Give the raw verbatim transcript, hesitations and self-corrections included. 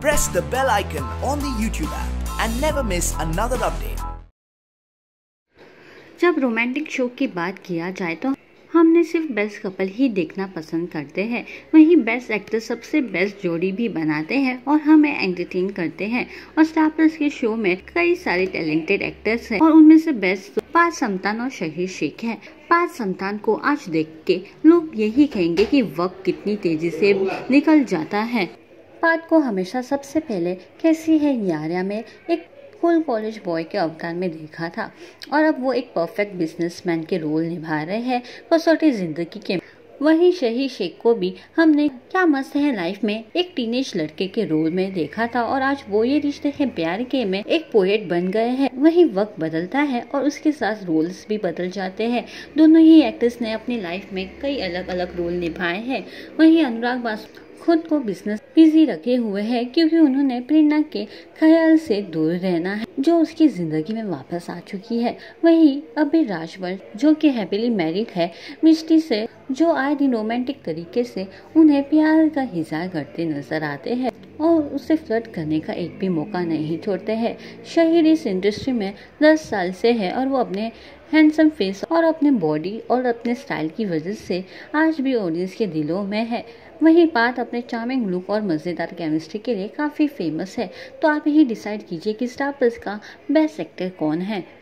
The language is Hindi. Press the bell icon on the YouTube app and never miss another update. जब रोमांटिक शो की बात किया जाए तो हमने सिर्फ बेस्ट कपल ही देखना पसंद करते हैं, वहीं बेस्ट एक्टर सबसे बेस्ट जोड़ी भी बनाते हैं और हमें एंटरटेन करते हैं। और स्टार प्लस के शो में कई सारे टैलेंटेड एक्टर्स हैं और उनमें से बेस्ट पार्थ समतान और शहीद शेख है। पार्थ समतान को आज देख के लोग यही कहेंगे कि वक्त कितनी तेजी से निकल जाता है। पार्थ को हमेशा सबसे पहले कैसी है यारिया में एक स्कूल कॉलेज बॉय के अवतार में देखा था और अब वो एक परफेक्ट बिजनेसमैन के रोल निभा रहे हैं कसौटी जिंदगी के। वहीं शहीद शेख को भी हमने क्या मस्त है लाइफ में एक टीनेज लड़के के रोल में देखा था और आज वो ये रिश्ते हैं प्यार के में एक पोएट बन गए हैं। वहीं वक्त बदलता है और उसके साथ रोल्स भी बदल जाते हैं। दोनों ही एक्टर्स ने अपनी लाइफ में कई अलग अलग रोल निभाए हैं। वहीं अनुराग बासु खुद को बिजनेस बिजी रखे हुए हैं क्योंकि उन्होंने प्रेरणा के ख्याल से दूर रहना है जो उसकी जिंदगी में वापस आ चुकी है। वहीं अभी राजवर्धन जो कि हैप्पीली मैरिड है मिस्टी से, जो आए दिन रोमांटिक तरीके से उन्हें प्यार का इजहार करते नजर आते हैं और उसे फ्लर्ट करने का एक भी मौका नहीं छोड़ते हैं। शहीद इस इंडस्ट्री में दस साल से है और वो अपने हैंडसम फेस और अपने बॉडी और अपने स्टाइल की वजह से आज भी ऑडियंस के दिलों में है। वहीं पार्थ अपने चार्मिंग लुक और मज़ेदार केमिस्ट्री के लिए काफ़ी फेमस है। तो आप यही डिसाइड कीजिए कि स्टार प्लस का बेस्ट एक्टर कौन है।